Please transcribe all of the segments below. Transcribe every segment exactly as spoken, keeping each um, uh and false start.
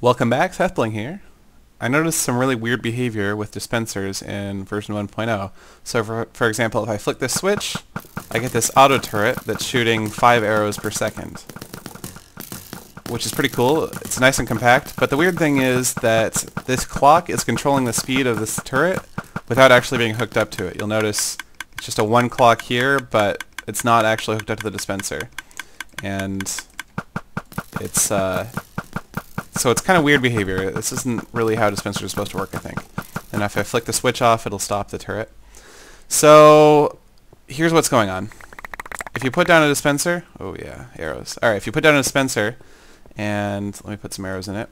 Welcome back, Sethbling here. I noticed some really weird behavior with dispensers in version one point oh. So for, for example, if I flick this switch, I get this auto turret that's shooting five arrows per second, which is pretty cool. It's nice and compact, but the weird thing is that this clock is controlling the speed of this turret without actually being hooked up to it. You'll notice it's just a one clock here, but it's not actually hooked up to the dispenser. And it's... Uh, So it's kind of weird behavior. This isn't really how dispensers are supposed to work, I think. And if I flick the switch off, it'll stop the turret. So here's what's going on. If you put down a dispenser... Oh yeah, arrows. Alright, if you put down a dispenser, and let me put some arrows in it.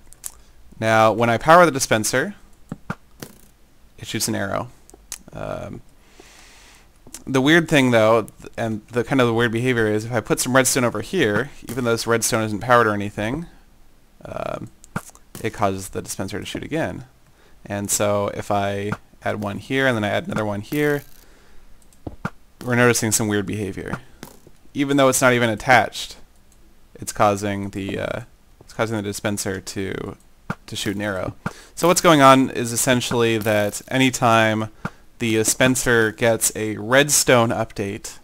Now, when I power the dispenser, it shoots an arrow. Um, the weird thing, though, and the kind of the weird behavior is, if I put some redstone over here, even though this redstone isn't powered or anything, Um, it causes the dispenser to shoot again. And so if I add one here and then I add another one here, we're noticing some weird behavior. Even though it's not even attached, it's causing the uh, it's causing the dispenser to to shoot an arrow. So what's going on is essentially that anytime the dispenser gets a redstone update,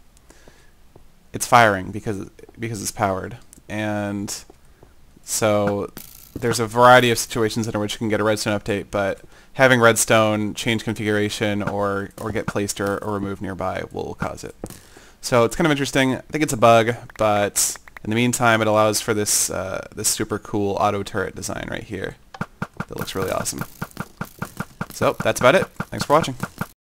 it's firing because because it's powered. And so there's a variety of situations in which you can get a redstone update, but having redstone change configuration or, or get placed or, or removed nearby will cause it. So it's kind of interesting. I think it's a bug, but in the meantime it allows for this, uh, this super cool auto turret design right here that looks really awesome. So that's about it. Thanks for watching.